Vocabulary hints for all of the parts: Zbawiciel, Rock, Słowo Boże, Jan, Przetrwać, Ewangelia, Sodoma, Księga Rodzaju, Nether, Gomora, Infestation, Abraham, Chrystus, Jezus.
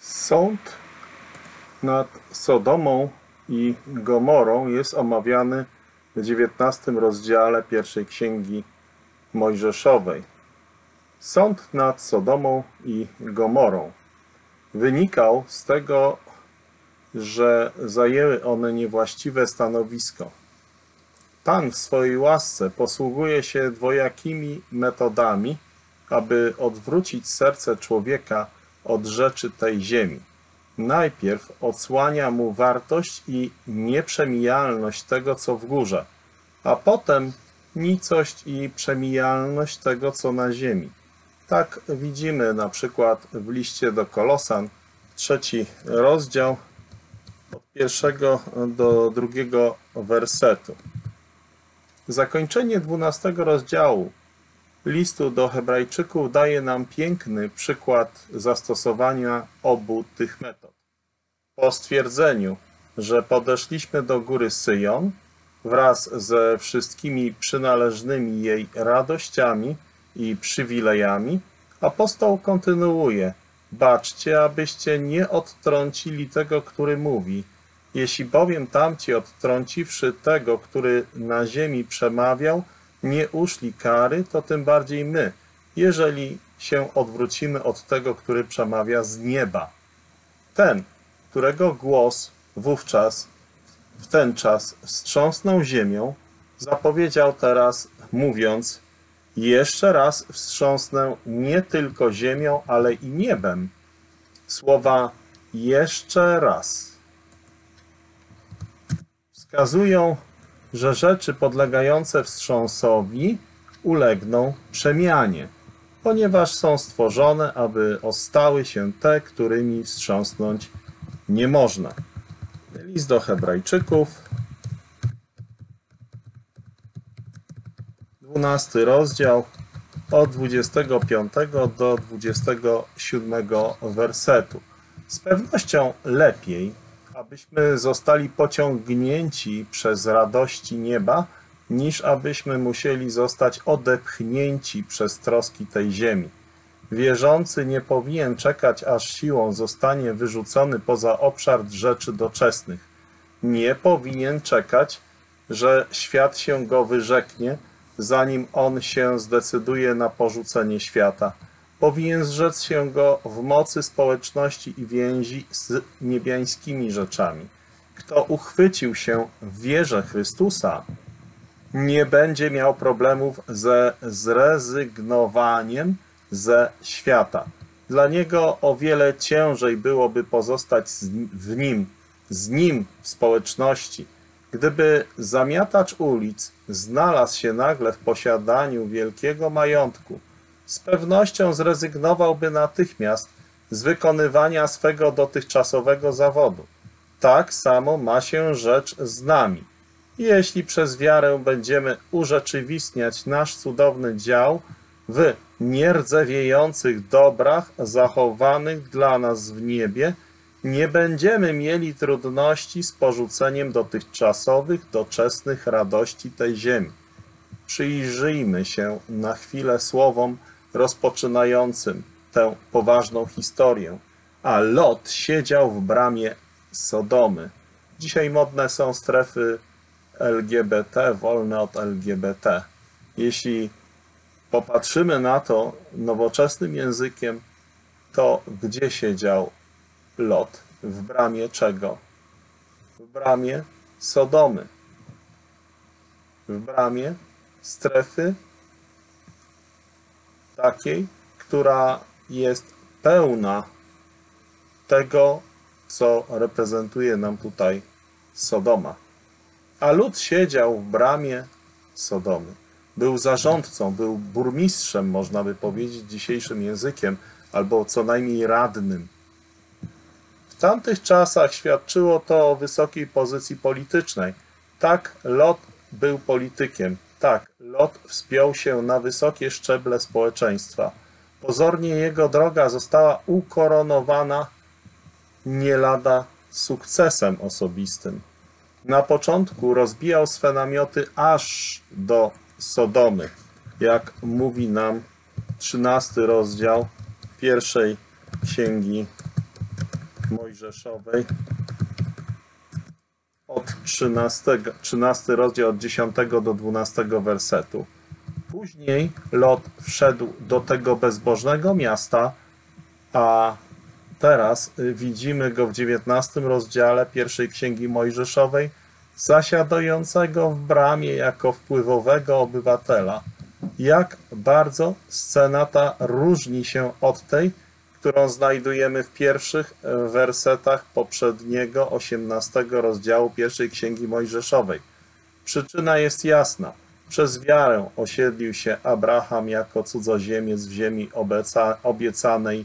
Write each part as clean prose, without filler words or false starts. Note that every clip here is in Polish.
Sąd nad Sodomą i Gomorą jest omawiany w 19 rozdziale pierwszej Księgi Mojżeszowej. Sąd nad Sodomą i Gomorą wynikał z tego, że zajęły one niewłaściwe stanowisko. Pan w swojej łasce posługuje się dwojakimi metodami, aby odwrócić serce człowieka od rzeczy tej ziemi. Najpierw odsłania mu wartość i nieprzemijalność tego, co w górze, a potem nicość i przemijalność tego, co na ziemi. Tak widzimy na przykład w liście do Kolosan, 3 rozdział, od 1 do 2 wersetu. Zakończenie 12 rozdziału listu do Hebrajczyków daje nam piękny przykład zastosowania obu tych metod. Po stwierdzeniu, że podeszliśmy do góry Syjon wraz ze wszystkimi przynależnymi jej radościami i przywilejami, apostoł kontynuuje: baczcie, abyście nie odtrącili tego, który mówi. Jeśli bowiem tamci, odtrąciwszy tego, który na ziemi przemawiał, nie uszli kary, to tym bardziej my, jeżeli się odwrócimy od tego, który przemawia z nieba. Ten, którego głos wówczas, w ten czas wstrząsnął ziemią, zapowiedział teraz, mówiąc: jeszcze raz wstrząsnę nie tylko ziemią, ale i niebem. Słowa jeszcze raz wskazują, że rzeczy podlegające wstrząsowi ulegną przemianie, ponieważ są stworzone, aby ostały się te, którymi wstrząsnąć nie można. List do Hebrajczyków, 12 rozdział, od 25 do 27 wersetu. Z pewnością lepiej, abyśmy zostali pociągnięci przez radości nieba, niż abyśmy musieli zostać odepchnięci przez troski tej ziemi. Wierzący nie powinien czekać, aż siłą zostanie wyrzucony poza obszar rzeczy doczesnych. Nie powinien czekać, że świat się go wyrzeknie, zanim on się zdecyduje na porzucenie świata. Powinien zrzec się go w mocy społeczności i więzi z niebiańskimi rzeczami. Kto uchwycił się w wierze Chrystusa, nie będzie miał problemów ze zrezygnowaniem ze świata. Dla niego o wiele ciężej byłoby pozostać z nim w społeczności. Gdyby zamiatacz ulic znalazł się nagle w posiadaniu wielkiego majątku, z pewnością zrezygnowałby natychmiast z wykonywania swego dotychczasowego zawodu. Tak samo ma się rzecz z nami. Jeśli przez wiarę będziemy urzeczywistniać nasz cudowny dział w nierdzewiejących dobrach zachowanych dla nas w niebie, nie będziemy mieli trudności z porzuceniem dotychczasowych, doczesnych radości tej ziemi. Przyjrzyjmy się na chwilę słowom rozpoczynającym tę poważną historię. A Lot siedział w bramie Sodomy. Dzisiaj modne są strefy LGBT, wolne od LGBT. Jeśli popatrzymy na to nowoczesnym językiem, to gdzie siedział Lot? W bramie czego? W bramie Sodomy. W bramie strefy takiej, która jest pełna tego, co reprezentuje nam tutaj Sodoma. A Lut siedział w bramie Sodomy. Był zarządcą, był burmistrzem, można by powiedzieć dzisiejszym językiem, albo co najmniej radnym. W tamtych czasach świadczyło to o wysokiej pozycji politycznej. Tak, Lot był politykiem. Tak, Lot wspiął się na wysokie szczeble społeczeństwa. Pozornie jego droga została ukoronowana nie lada sukcesem osobistym. Na początku rozbijał swe namioty aż do Sodomy, jak mówi nam 13 rozdział pierwszej Księgi Mojżeszowej, od 13 rozdział, od 10 do 12 wersetu. Później Lot wszedł do tego bezbożnego miasta, a teraz widzimy go w 19 rozdziale pierwszej Księgi Mojżeszowej, zasiadającego w bramie jako wpływowego obywatela. Jak bardzo scena ta różni się od tej, którą znajdujemy w pierwszych wersetach poprzedniego 18 rozdziału pierwszej Księgi Mojżeszowej. Przyczyna jest jasna. Przez wiarę osiedlił się Abraham jako cudzoziemiec w ziemi obiecanej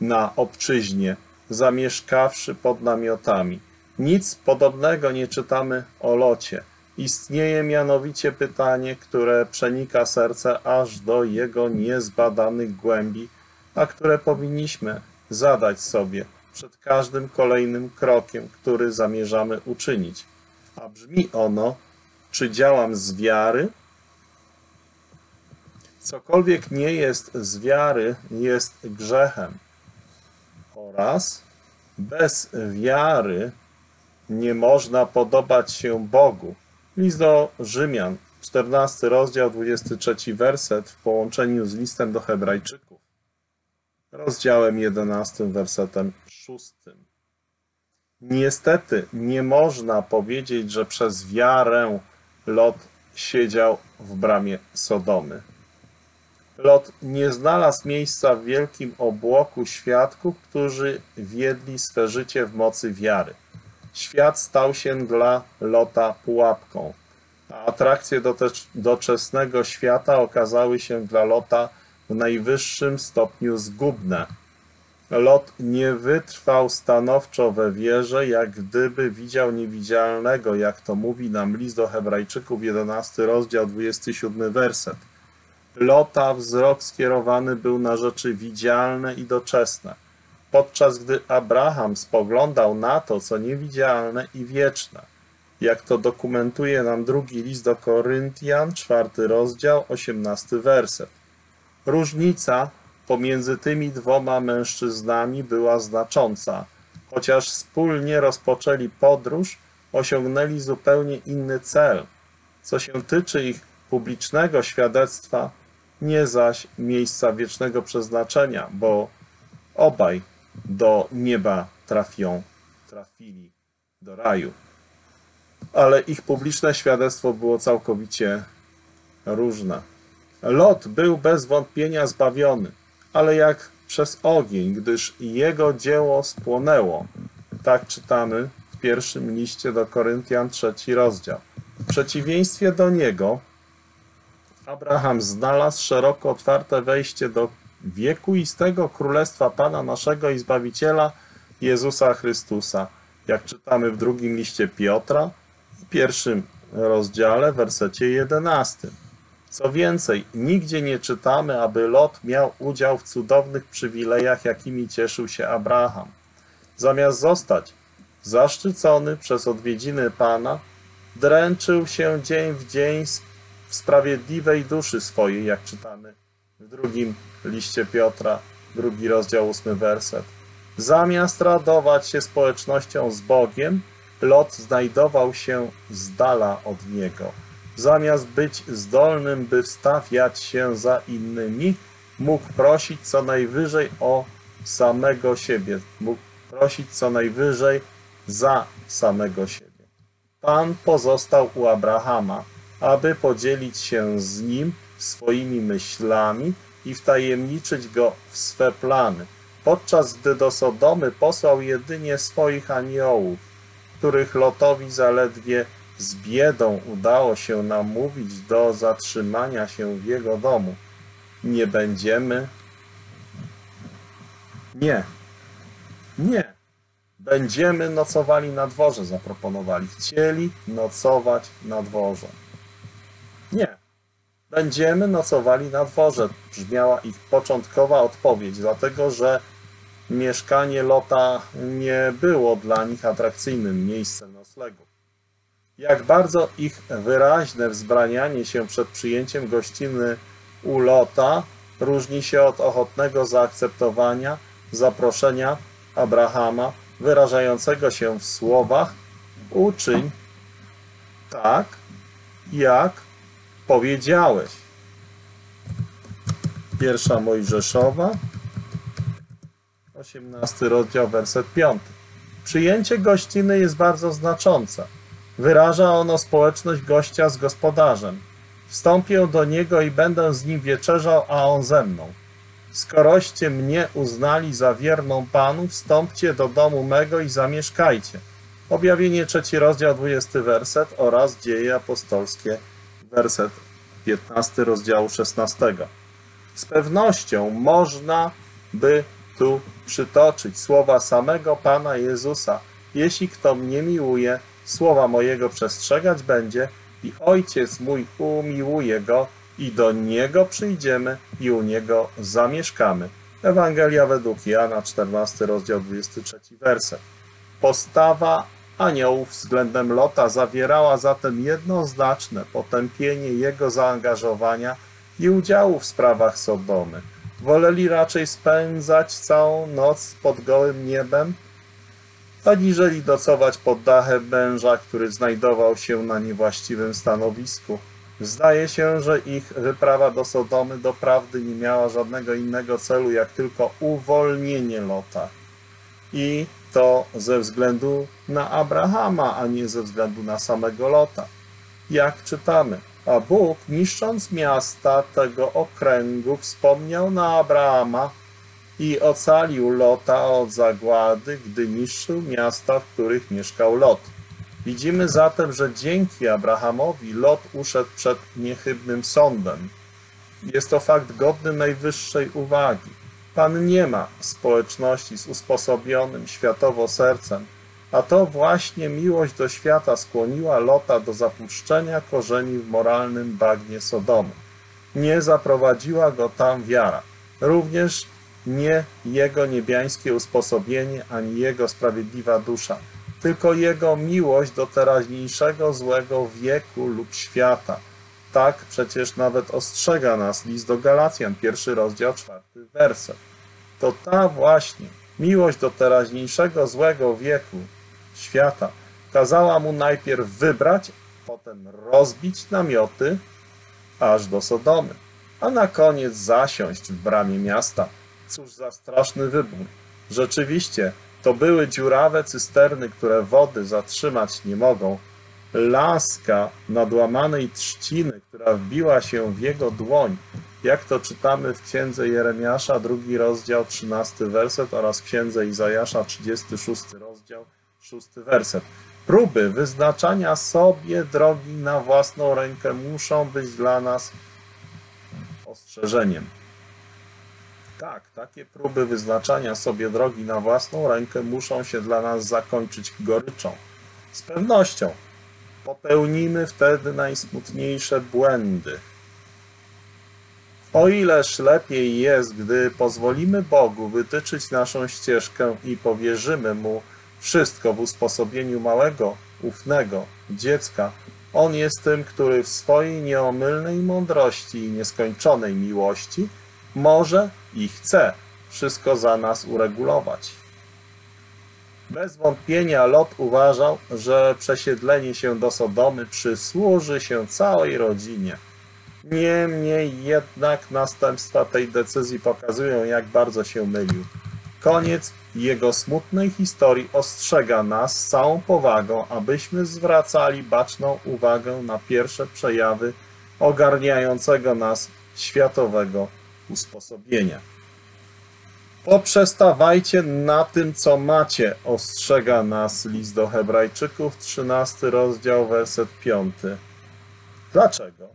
na obczyźnie, zamieszkawszy pod namiotami. Nic podobnego nie czytamy o Locie. Istnieje mianowicie pytanie, które przenika serce aż do jego niezbadanych głębi, a które powinniśmy zadać sobie przed każdym kolejnym krokiem, który zamierzamy uczynić. A brzmi ono: czy działam z wiary? Cokolwiek nie jest z wiary, jest grzechem. Oraz bez wiary nie można podobać się Bogu. List do Rzymian, 14 rozdział, 23 werset w połączeniu z listem do Hebrajczyków, rozdziałem 11, wersetem 6. Niestety nie można powiedzieć, że przez wiarę Lot siedział w bramie Sodomy. Lot nie znalazł miejsca w wielkim obłoku świadków, którzy wiedli swe życie w mocy wiary. Świat stał się dla Lota pułapką, a atrakcje doczesnego świata okazały się dla Lota w najwyższym stopniu zgubne. Lot nie wytrwał stanowczo we wierze, jak gdyby widział niewidzialnego, jak to mówi nam list do Hebrajczyków, 11 rozdział, 27 werset. Lota wzrok skierowany był na rzeczy widzialne i doczesne, podczas gdy Abraham spoglądał na to, co niewidzialne i wieczne, jak to dokumentuje nam drugi list do Koryntian, 4 rozdział, 18 werset. Różnica pomiędzy tymi dwoma mężczyznami była znacząca. Chociaż wspólnie rozpoczęli podróż, osiągnęli zupełnie inny cel, co się tyczy ich publicznego świadectwa, nie zaś miejsca wiecznego przeznaczenia, bo obaj do nieba trafili do raju. Ale ich publiczne świadectwo było całkowicie różne. Lot był bez wątpienia zbawiony, ale jak przez ogień, gdyż jego dzieło spłonęło. Tak czytamy w pierwszym liście do Koryntian, 3 rozdział. W przeciwieństwie do niego Abraham znalazł szeroko otwarte wejście do wiekuistego Królestwa Pana naszego i Zbawiciela Jezusa Chrystusa, jak czytamy w drugim liście Piotra, w pierwszym rozdziale, wersecie 11. Co więcej, nigdzie nie czytamy, aby Lot miał udział w cudownych przywilejach, jakimi cieszył się Abraham. Zamiast zostać zaszczycony przez odwiedziny Pana, dręczył się dzień w dzień w sprawiedliwej duszy swojej, jak czytamy w drugim liście Piotra, 2 rozdział, 8 werset. Zamiast radować się społecznością z Bogiem, Lot znajdował się z dala od Niego. Zamiast być zdolnym, by wstawiać się za innymi, mógł prosić co najwyżej o samego siebie. Mógł prosić co najwyżej za samego siebie. Pan pozostał u Abrahama, aby podzielić się z nim swoimi myślami i wtajemniczyć go w swe plany, podczas gdy do Sodomy posłał jedynie swoich aniołów, których Lotowi zaledwie z biedą udało się namówić do zatrzymania się w jego domu. Będziemy nocowali na dworze, zaproponowali. Chcieli nocować na dworze. Nie. Będziemy nocowali na dworze, brzmiała ich początkowa odpowiedź, dlatego że mieszkanie Lota nie było dla nich atrakcyjnym miejscem noclegu. Jak bardzo ich wyraźne wzbranianie się przed przyjęciem gościny u Lota różni się od ochotnego zaakceptowania zaproszenia Abrahama wyrażającego się w słowach uczyń tak, jak powiedziałeś. 1 Mojżeszowa, 18 rozdział, werset 5. Przyjęcie gościny jest bardzo znaczące. Wyraża ono społeczność gościa z gospodarzem. Wstąpię do niego i będę z nim wieczerzał, a on ze mną. Skoroście mnie uznali za wierną Panu, wstąpcie do domu mego i zamieszkajcie. Objawienie 3 rozdział, 20 werset oraz Dzieje Apostolskie, werset 15 rozdziału 16. Z pewnością można by tu przytoczyć słowa samego Pana Jezusa. Jeśli kto mnie miłuje, słowa mojego przestrzegać będzie i Ojciec mój umiłuje go i do niego przyjdziemy i u niego zamieszkamy. Ewangelia według Jana, 14 rozdział, 23 werset. Postawa aniołów względem Lota zawierała zatem jednoznaczne potępienie jego zaangażowania i udziału w sprawach Sodomy. Woleli raczej spędzać całą noc pod gołym niebem, aniżeli nocować pod dachem męża, który znajdował się na niewłaściwym stanowisku. Zdaje się, że ich wyprawa do Sodomy doprawdy nie miała żadnego innego celu, jak tylko uwolnienie Lota. I to ze względu na Abrahama, a nie ze względu na samego Lota. Jak czytamy, a Bóg, niszcząc miasta tego okręgu, wspomniał na Abrahama i ocalił Lota od zagłady, gdy niszczył miasta, w których mieszkał Lot. Widzimy zatem, że dzięki Abrahamowi Lot uszedł przed niechybnym sądem. Jest to fakt godny najwyższej uwagi. Pan nie ma społeczności z usposobionym światowo sercem, a to właśnie miłość do świata skłoniła Lota do zapuszczenia korzeni w moralnym bagnie Sodomy. Nie zaprowadziła go tam wiara. Również nie jego niebiańskie usposobienie, ani jego sprawiedliwa dusza, tylko jego miłość do teraźniejszego złego wieku lub świata. Tak przecież nawet ostrzega nas list do Galacjan, 1 rozdział, 4 werset. To ta właśnie miłość do teraźniejszego złego wieku świata kazała mu najpierw wybrać, potem rozbić namioty aż do Sodomy, a na koniec zasiąść w bramie miasta. Cóż za straszny wybór. Rzeczywiście, to były dziurawe cysterny, które wody zatrzymać nie mogą. Laska nadłamanej trzciny, która wbiła się w jego dłoń, jak to czytamy w Księdze Jeremiasza, 2 rozdział, 13 werset oraz Księdze Izajasza, 36 rozdział, 6 werset. Próby wyznaczania sobie drogi na własną rękę muszą być dla nas ostrzeżeniem. Tak, takie próby wyznaczania sobie drogi na własną rękę muszą się dla nas zakończyć goryczą. Z pewnością popełnimy wtedy najsmutniejsze błędy. O ileż lepiej jest, gdy pozwolimy Bogu wytyczyć naszą ścieżkę i powierzymy Mu wszystko w usposobieniu małego, ufnego dziecka. On jest tym, który w swojej nieomylnej mądrości i nieskończonej miłości może i chce wszystko za nas uregulować. Bez wątpienia Lot uważał, że przesiedlenie się do Sodomy przysłuży się całej rodzinie. Niemniej jednak następstwa tej decyzji pokazują, jak bardzo się mylił. Koniec jego smutnej historii ostrzega nas z całą powagą, abyśmy zwracali baczną uwagę na pierwsze przejawy ogarniającego nas światowego usposobienia. Poprzestawajcie na tym, co macie, ostrzega nas list do Hebrajczyków, 13 rozdział, werset 5. Dlaczego?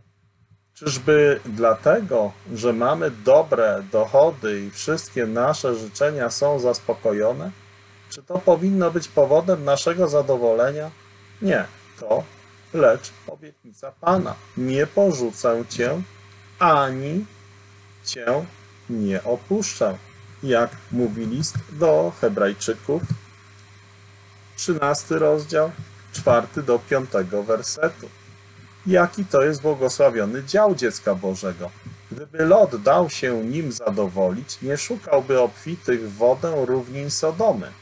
Czyżby dlatego, że mamy dobre dochody i wszystkie nasze życzenia są zaspokojone? Czy to powinno być powodem naszego zadowolenia? Nie to, lecz obietnica Pana. Nie porzucę Cię, ani Cię nie opuszczę, jak mówi list do Hebrajczyków, 13 rozdział, 4 do 5 wersetu. Jaki to jest błogosławiony dział dziecka Bożego. Gdyby Lot dał się nim zadowolić, nie szukałby obfitych w wodę równin Sodomy.